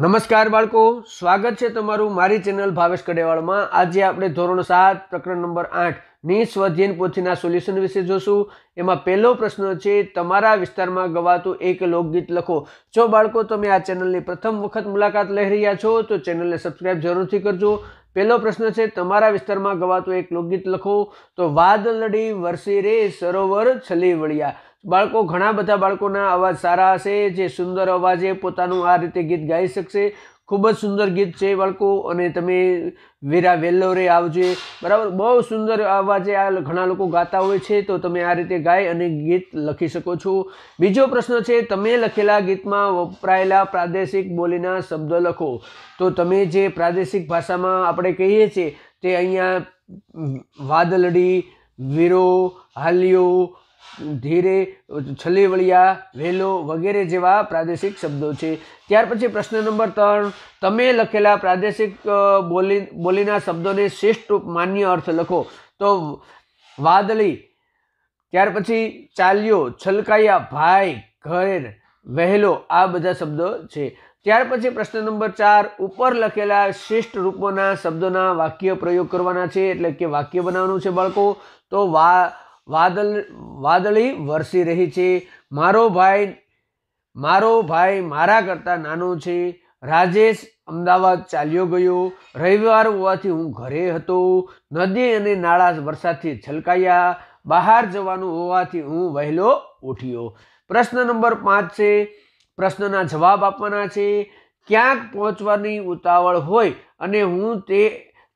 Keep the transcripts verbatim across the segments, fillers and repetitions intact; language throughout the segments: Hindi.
नमस्कार बाळको, स्वागत छे तमारुं मारी चेनल भावेश कडेवाळ मां। आजे आपणे धोरण सात प्रकरण नंबर आठ नी स्वाध्याय पोथीना सोल्यूशन विषे जोशुं। एमां पहेलो प्रश्न छे, तमारा विस्तारमां गवातुं एक लोकगीत लखो। जो बाळको तमे आ चेनलनी प्रथम वखत मुलाकात लई रह्या छो तो चेनलने सब्सक्राइब जरूरथी करजो। पहेलो प्रश्न छे, तमारा विस्तारमां गवातुं एक लोकगीत लखो। तो वादळडी वरसी रे सरोवर छली वळ्या। बाळको घणा बधा बाळकोना अवाज सारा हशे, जे सुंदर अवाजे पोतानुं आ रीते गीत गाई शकशे। खूब ज सुंदर गीत छे बाळको, अने तमे वीरा वेल्लो रे आवजे, बराबर, बहु सुंदर अवाजे आ घणा लोको गाता होय छे। तो तमे आ रीते गाई अने गीत लखी शको छो। बीजो प्रश्न छे, तमे लखेला गीतमां वपरायेला प्रादेशिक बोलीना शब्द लखो। तो तमे जे प्रादेशिक भाषामां आपणे कहीए छे ते अहींया वादळडी, वीरो, हालियो, धीरे, छलीवळिया, वेलो वगैरे जेवा प्रादेशिक शब्दों छे। त्यार पछी प्रश्न नंबर तीन, तमे लखेला प्रादेशिक बोली बोलीना शब्दोने श्रेष्ठ मान्य अर्थ लखो। तो वादळी, त्यार पछी चाल्यो, छलकाया, भाई, घर, वहेलो आ बधा शब्दों छे। त्यार पछी प्रश्न नंबर चार, उपर लखेला श्रेष्ठ रूपोना शब्दोना वाक्य प्रयोग करवाना छे, एटले के वाक्य बनाववानुं छे बाळको। तो वा वादल वादळी वरसी रही छे, मारो भाई मारो भाई मारा करता नानो छे, राजेश अमदावाद चाल्यो गयो, रविवार होवाथी हूँ घरे हतो, नदी अने नाळा वरसादथी छलकाया, बहार जवानुं होवाथी हूँ वहेलो उठ्यो। प्रश्न नंबर पांच छे, प्रश्नना जवाब आपवाना छे। क्यांक पहोंचवानी उतावळ होय अने हूँ ते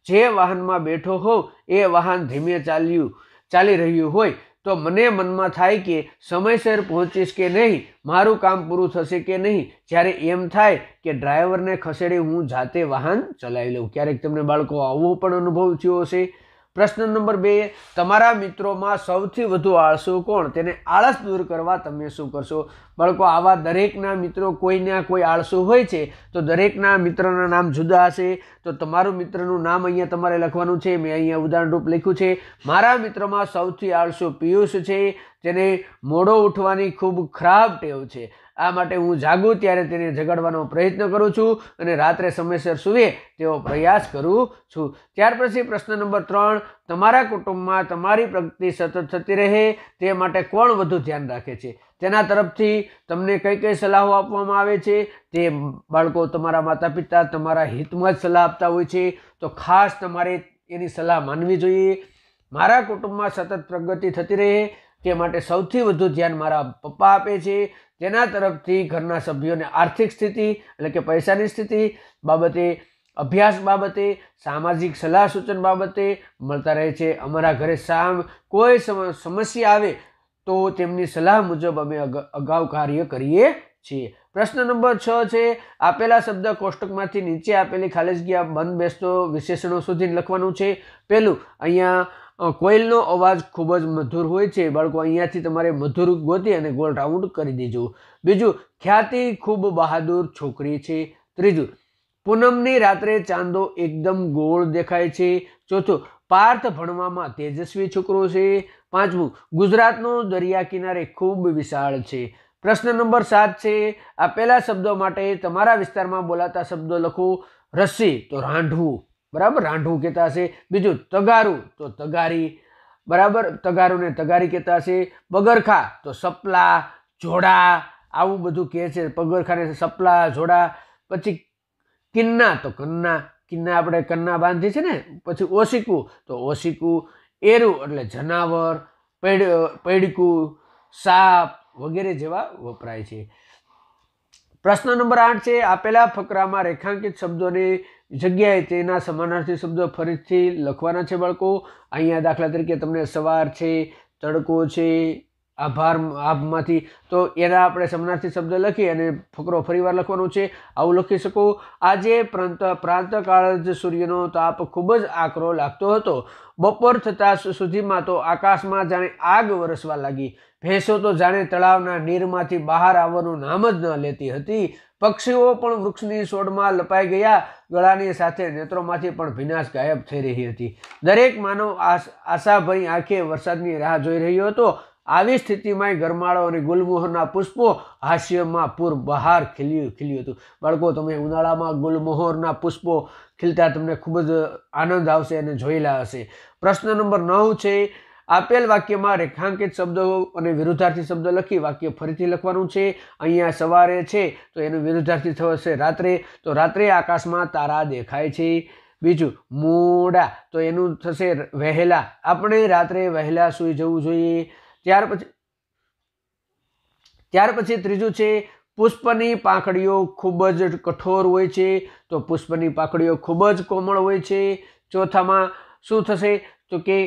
जे वाहनमां बेठो होव ए वाहन धीमे चाल्युं चाली रह्यु होय तो मने मनमा थाय के समयसर पहोंचीश के नहीं, मारू काम पूरुं थशे के नहीं, त्यारे एम थाय के ड्राइवर ने खसेड़ी हूँ जाते वाहन चलाई लऊं। क्यारेक तमने बाळको आवो पण अनुभव थयो हशे। प्रश्न नंबर बे, तमारा मित्रोमां सौथी वधु आळसु कोण, तेने आळस दूर करवा तमे शुं करशो। बाळको आवा दरेकना मित्रो कोईना कोई आळसु होय छे, तो दरेकना मित्रना नाम जुदा हशे। तो तमारुं मित्रनुं नाम अहींया तमारे लखवानुं छे। मैं अहींया उदाहरणरूप लख्युं छे, मारा मित्रोमां सौथी आळसु पीयूष छे, जेने मोडो उठवानी खूब खराब टेव छे। आ माटे हूँ जागूँ त्यारे तेने जगाडवानो प्रयत्न करूँ छूं अने रात्रे समयसर सूवे तेवो प्रयास करूँ छूं। त्यार पछी प्रश्न नंबर त्रण, तमारा कुटुंबमां तमारी प्रगति सतत थती रहे ते माटे कोण वधु ध्यान राखे छे, तेना तरफथी तमने कई कई सलाहो आपवामां आवे छे। ते बाळको तमारा माता पिता तमारा हितमां ज सलाह आपता होय छे, तो खास तमारे एनी सलाह मानवी जोईए। मारा कुटुंबमां सतत प्रगति थती रहे ते माटे सौथी वधु ध्यान मारा पप्पा आपे छे, तेना तरफथी घरना सभ्योने आर्थिक स्थिति एटले के पैसानी स्थिति बाबते, अभ्यास बाबते, सामाजिक सलाह सूचन बाबते मळता रहे छे। अमरा घरे साम कोई समस्या आवे तो तेमनी सलाह मुजब अमे अगाऊ कार्य करीए छीए। प्रश्न नंबर छ छे, आपेला शब्द कोष्टकमांथी नीचे आपेली खाली जग्या बंद बेसतो विशेषणों सुधी लखवानुं छे। पहेलुं, अहींया कोयलनो अवाज खूब ज मधुर होय छे, बाळको अहींयाथी तमारे मधुर गोती अने गोल राउंड करी देजो। बीजू, ख्याति खूब बहादुर छोकरी छे। त्रीजू, पूनमनी रात्रे चांदो एकदम गोल देखाय छे। चौथो, पार्थ भणवामां तेजस्वी छोकरो छे। पांचमू, गुजरातनो दरिया किनारे खूब विशाळ छे। प्रश्न नंबर सात छे, आपेला शब्दों माटे तमारा विस्तारमां बोलाता शब्दों लखो। रस्सी तो रांढवुं, बराबर, रांढवुं कहता हशे। बीजू, तगारू तो तगारी, बराबर, तगारू ने तगारी कहता हशे। पगरखा तो सपला, जोड़ा आવું બધું કહે છે, પગરખાને સપલા, જોડા। પછી કિન્ના तो કન્ના, કિન્ના આપણે કન્ના બાંધી છે ને। પછી ઓશિકું તો ઓશિકું, એરું એટલે જનાવર, પેડ પેડકું, સાપ વગેરે જેવા વપરાય છે। प्रश्न नंबर आठ छे, आपेला फकरामां रेखांकित शब्दोने जग्याए तेना समानार्थी शब्दों फरीथी लखवाना छे बाळको। अहींया दाखला तरीके तमने सवार छे, तड़को छे, आभार आभमांथी तो एना आपणे समानार्थी शब्द लखी अने फकरो फरीवार लखवानो छे। आवुं लखी शको, आजे प्रांत प्रांतकाळ ज सूर्यनो ताप खूब ज आकरो लागतो हतो, बपोर थता सुधीमां तो आकाशमां जाणे आग वरसवा लागी, भैंसों तो जाने तलावना नीरमांथी बहार आववानुं नाम ज न लेती हती, पक्षीओ पण वृक्षनी सोडमां लपाई गया, गळानी साथे नेत्रोमांथी पण भीनाश गायब थई रही हती। दरेक मानव आशाभरी आंखे वरसादनी राह जोई रह्यो हतो આવી સ્થિતિમાં ગરમાળો અને ગુલમોહરના પુષ્પો હાસ્યમાં પૂર બહાર ખીલ્યું ખીલ્યું હતું। બાળકો, તમે ઉનાળામાં ગુલમોહરના પુષ્પો ખીલતા તમને ખૂબ જ આનંદ આવશે અને જોયેલા હશે। પ્રશ્ન નંબર નવ છે, આપેલ વાક્યમાં રેખાંકિત શબ્દો અને વિરુદ્ધાર્થી શબ્દો લખી વાક્ય ફરીથી લખવાનું છે। અહીંયા સવારે છે તો એનું વિરુદ્ધાર્થી થશે રાત્રે, તો રાત્રે આકાશમાં તારા દેખાય છે। बीजू मोड़ा तो एनु थशे वहेला, अपने रात्रे वहेला सुई जवू जोईए। त्यार पछी त्यार पछी त्रीजू छे पुष्पनी पाकड़ीओ खूब ज कठोर होय छे, तो पुष्पनी पाकड़ीओ खूब ज कोमल होय छे। चौथामां शुं थशे तो के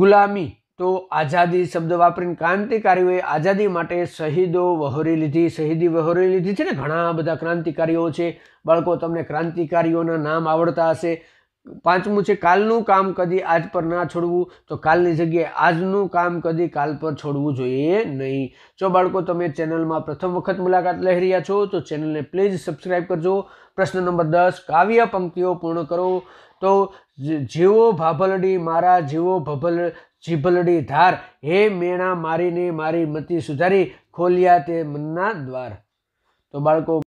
गुलामी तो आजादी शब्द वापरीने क्रांतिकारीओए आजादी माटे शहीदो वहोरी लीधी, शहीदी वहोरी लीधी छे ने। घणा बधा क्रांतिकारीओ छे। बाळको, तमने क्रांतिकारीओना नाम आवड़ता हशे। पांचमू छे कालनुं काम कदी आज पर ना छोड़वू, तो कालनी जग्याए आजनुं काम कदी काल पर छोड़वू जोईए नहीं। जो बाळको तमे चेनलमां प्रथम वखत मुलाकात लई रह्या छो तो चेनलने प्लीज सब्सक्राइब करजो। प्रश्न नंबर दस, काव्य पंक्तिओ पूर्ण करो। तो जीवो भाभलडी मारा, जीवो भभल जीभलडी धार, हे मेणा मारीने मारी मती सुधारी, खोलिया ते मन्ना द्वार। तो बाळको